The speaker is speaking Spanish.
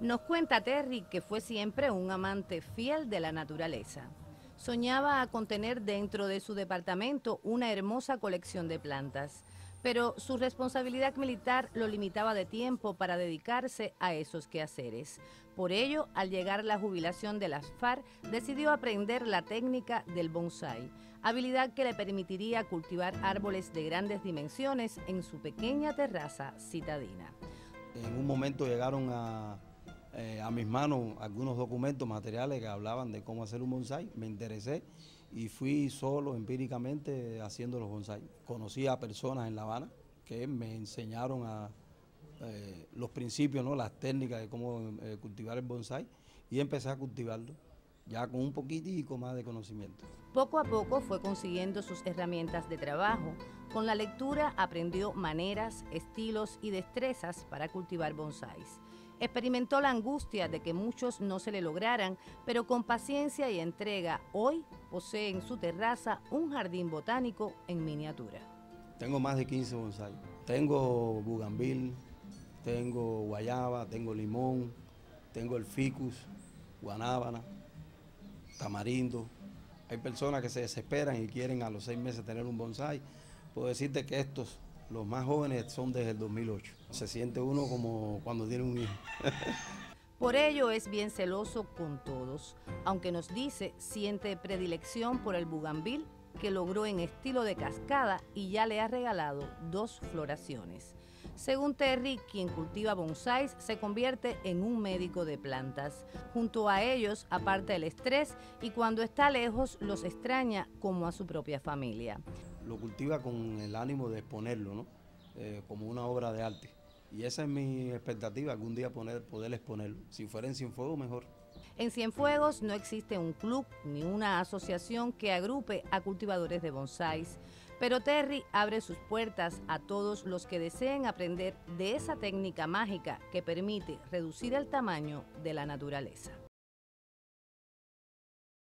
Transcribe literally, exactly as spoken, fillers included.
Nos cuenta Terry que fue siempre un amante fiel de la naturaleza. Soñaba con tener dentro de su departamento una hermosa colección de plantas, pero su responsabilidad militar lo limitaba de tiempo para dedicarse a esos quehaceres. Por ello, al llegar la jubilación de las F A R, decidió aprender la técnica del bonsái, habilidad que le permitiría cultivar árboles de grandes dimensiones en su pequeña terraza citadina. En un momento llegaron a, eh, a mis manos algunos documentos materiales que hablaban de cómo hacer un bonsái. Me interesé y fui solo empíricamente haciendo los bonsái. Conocí a personas en La Habana que me enseñaron a, eh, los principios, ¿no? Las técnicas de cómo eh, cultivar el bonsái, y empecé a cultivarlo ya con un poquitico más de conocimiento. Poco a poco fue consiguiendo sus herramientas de trabajo. Con la lectura aprendió maneras, estilos y destrezas para cultivar bonsáis. Experimentó la angustia de que muchos no se le lograran, pero con paciencia y entrega, hoy posee en su terraza un jardín botánico en miniatura. Tengo más de quince bonsáis. Tengo bugambil, tengo guayaba, tengo limón, tengo el ficus, guanábana, tamarindo. Hay personas que se desesperan y quieren a los seis meses tener un bonsái. Puedo decirte que estos, los más jóvenes, son desde el dos mil ocho. Se siente uno como cuando tiene un hijo. Por ello es bien celoso con todos. Aunque nos dice, siente predilección por el bugambil, que logró en estilo de cascada y ya le ha regalado dos floraciones. Según Terry, quien cultiva bonsáis se convierte en un médico de plantas. Junto a ellos aparta el estrés y cuando está lejos los extraña como a su propia familia. Lo cultiva con el ánimo de exponerlo, ¿no? Eh, como una obra de arte. Y esa es mi expectativa, algún día poner, poder exponerlo. Si fuera en Cienfuegos, mejor. En Cienfuegos no existe un club ni una asociación que agrupe a cultivadores de bonsáis, pero Terry abre sus puertas a todos los que deseen aprender de esa técnica mágica que permite reducir el tamaño de la naturaleza.